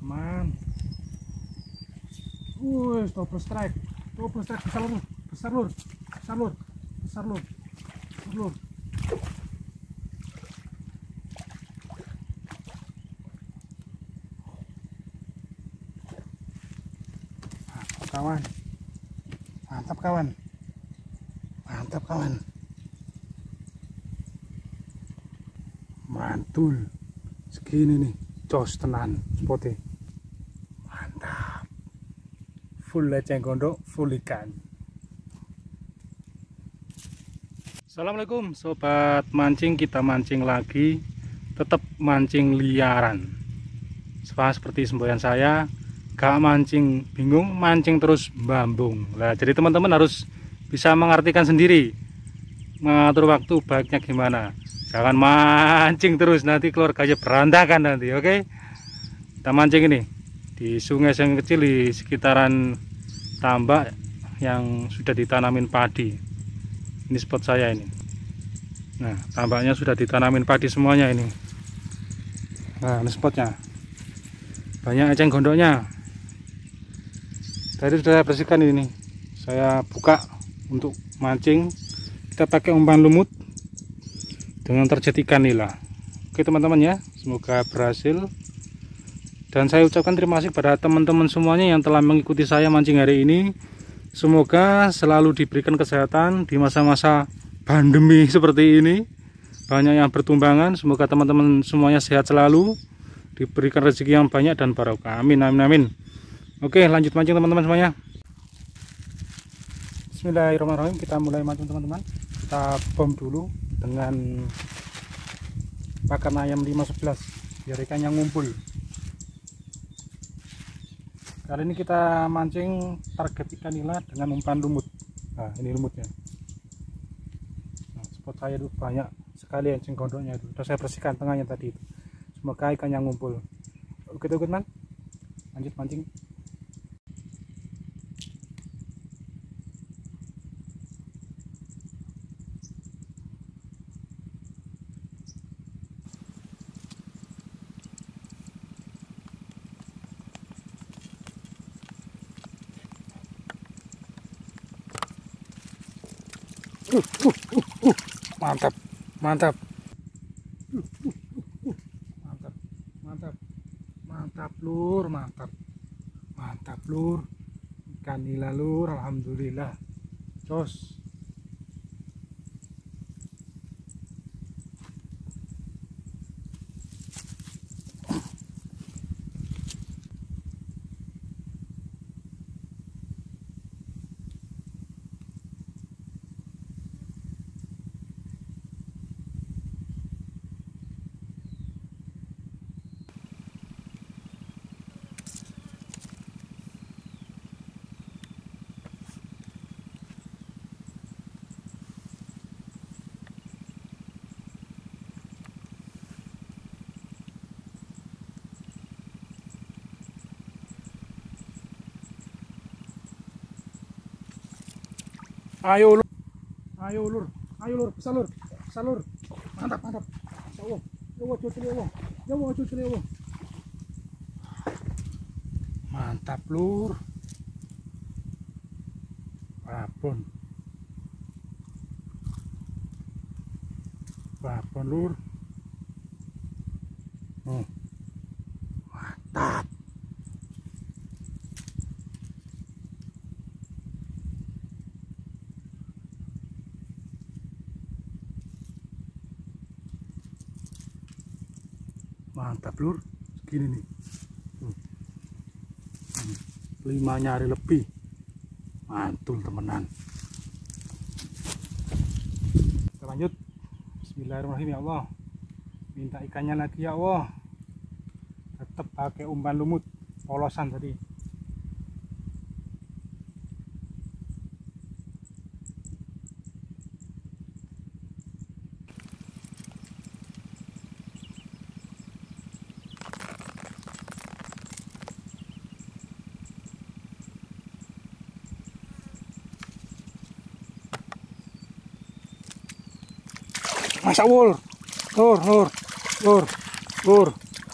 Man. Double strike besar lur. Kawan, mantap kawan, mantul, segini nih, jos tenan, spote, mantap, full leceng gondok, full ikan. Assalamualaikum sobat mancing, kita mancing lagi, tetap mancing liaran, seperti semboyan saya. Gak mancing bingung, mancing terus bambung. Nah, jadi teman-teman harus bisa mengartikan sendiri, mengatur waktu baiknya gimana. Jangan mancing terus, nanti keluarganya berantakan nanti. Oke? Kita mancing ini di sungai yang kecil di sekitaran tambak yang sudah ditanamin padi. Ini spot saya ini. Nah, tambaknya sudah ditanamin padi semuanya ini. Nah, ini spotnya. Banyak eceng gondoknya. Tadi sudah bersihkan ini, saya buka untuk mancing. Kita pakai umpan lumut dengan terjadi ikan nila. Oke teman-teman ya, semoga berhasil. Dan saya ucapkan terima kasih pada teman-teman semuanya yang telah mengikuti saya mancing hari ini. Semoga selalu diberikan kesehatan di masa-masa pandemi seperti ini. Banyak yang bertumbangan. Semoga teman-teman semuanya sehat selalu, diberikan rezeki yang banyak dan barokah. Amin amin amin. Oke, lanjut mancing teman-teman semuanya. Bismillahirrahmanirrahim, kita mulai mancing teman-teman. Kita bom dulu dengan pakan ayam 511 biar ikannya ngumpul. Kali ini kita mancing target ikan nila dengan umpan lumut. Nah, ini lumutnya. Nah, spot saya itu banyak sekali eceng gondoknya itu. Sudah saya bersihkan tengahnya tadi itu. Semoga ikan yang ngumpul. Oke teman-teman, lanjut mancing. Mantap lur, ikan nila lur, alhamdulillah, jos. Ayo lur, besar lur, mantap. Jawa, mantap lur, babon lur, mantap. Mantap lur, segini nih, 5 nyari lebih, mantul temenan. Kita lanjut. Bismillahirrahmanirrahim, ya Allah, minta ikannya lagi ya Allah. Tetap pakai umpan lumut, polosan tadi. Mas awur. Lur.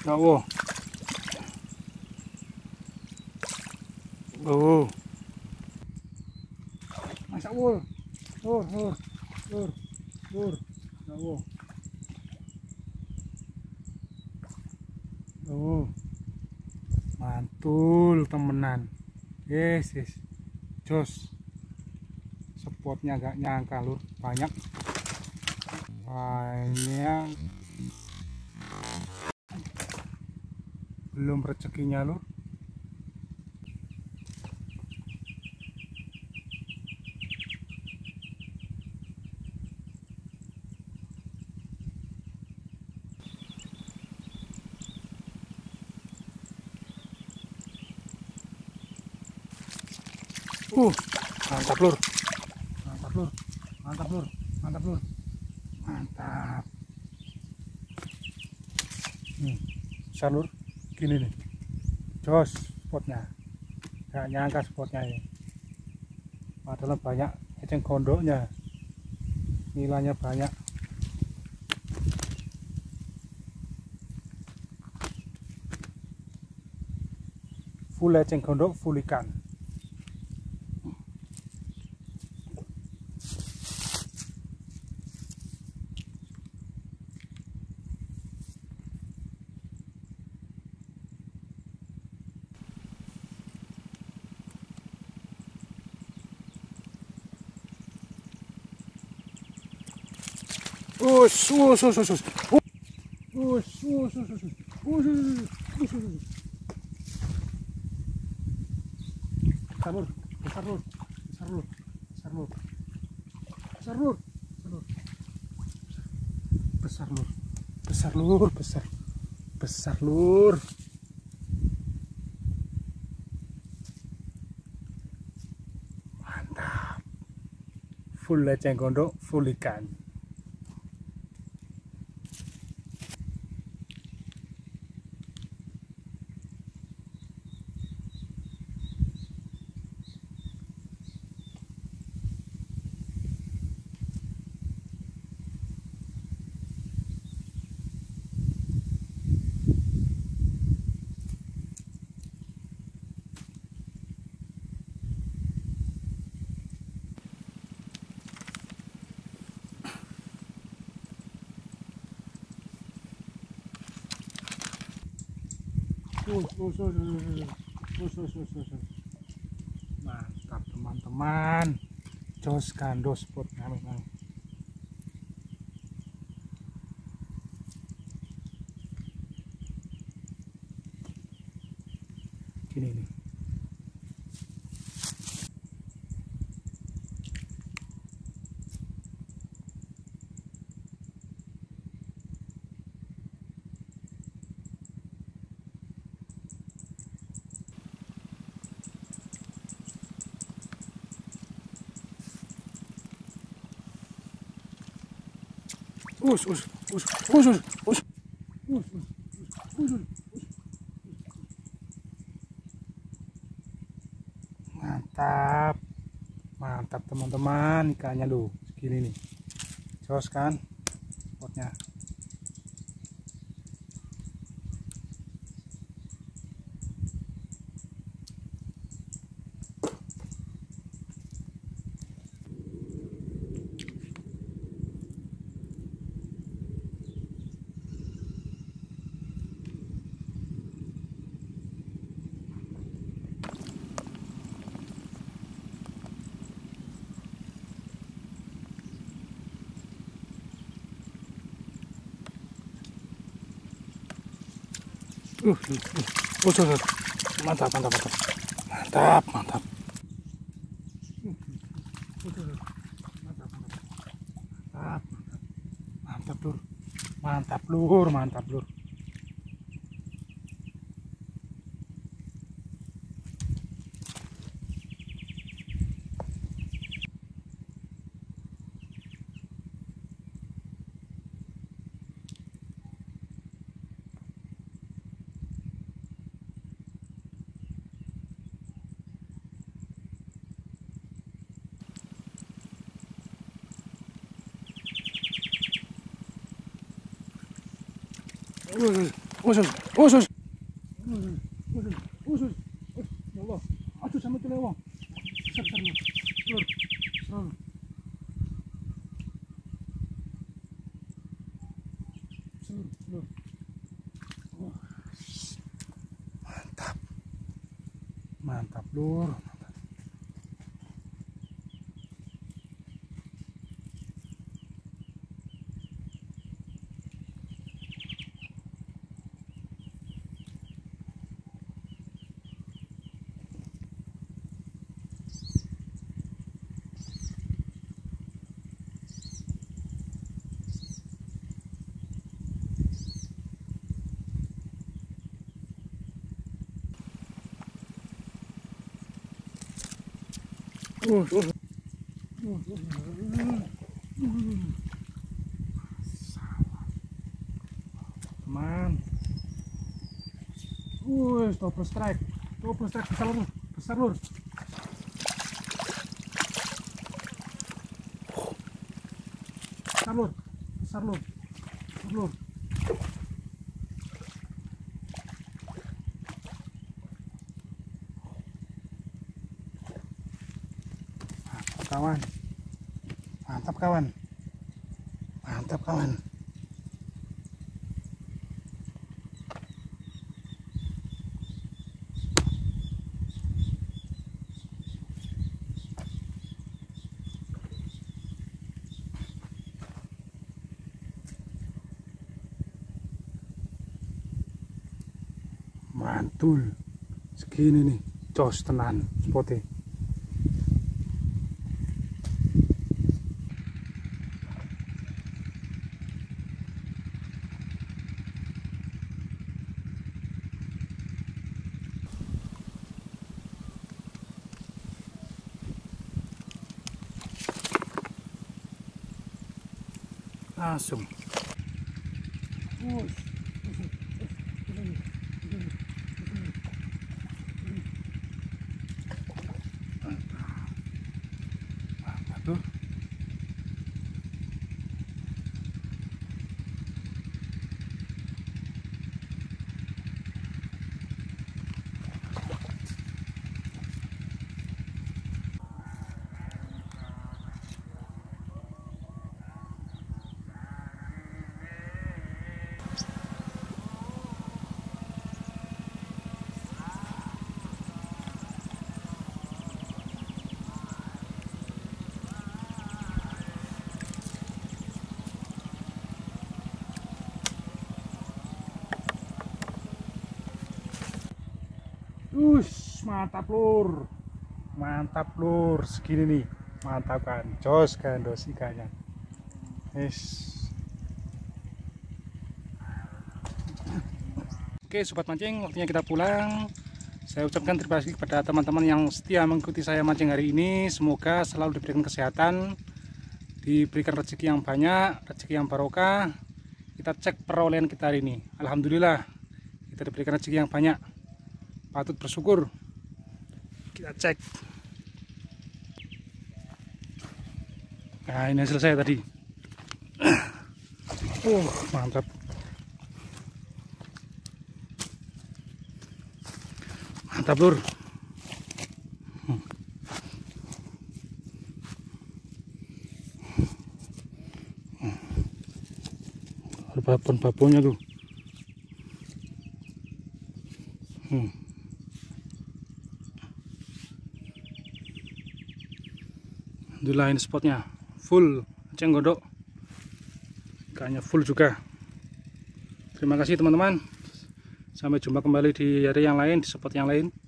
Ya Allah. Oh. Mas awur. Lur. Ya Allah. Oh. Mantul temenan. Yes. Jos. Spotnya gak nyangka lur, banyak. Belum rezekinya lur. Mantap lur. Besar lur, gini nih, jos spotnya, gak nyangka spotnya ini. Padahal banyak eceng gondoknya, nilainya banyak. Full eceng gondok, full ikan. Besar lur. Mantap. Full eceng gondok, full ikan. Mantap teman-teman, jos gandos spotnya memang. Gini nih. Mantap teman-teman, ikannya lu segini nih, jos kan spotnya. Mantap. Mantap lur. Usus. Ya Allah. Aduh sama telewang. Sekarang. Lur. Serang. Lur. Mantap. Mantap, Lur. Man, double strike besar Lur, besar lur. Kawan, mantap kawan. Mantul, segini nih, jos tenan spotnya. Langsung. Mantap lur, segini nih, mantap kan, jos gandos ikannya. Oke sobat mancing, waktunya kita pulang. Saya ucapkan terima kasih kepada teman-teman yang setia mengikuti saya mancing hari ini. Semoga selalu diberikan kesehatan, diberikan rezeki yang banyak, rezeki yang barokah. Kita cek perolehan kita hari ini, alhamdulillah kita diberikan rezeki yang banyak, patut bersyukur. Kita cek. Nah, ini selesai tadi. Mantap. Mantap, Lur. Babon-babonnya tuh. Alhamdulillah ini spotnya full, ceng godok ikannya full juga. Terima kasih teman-teman, sampai jumpa kembali di hari yang lain, di spot yang lain.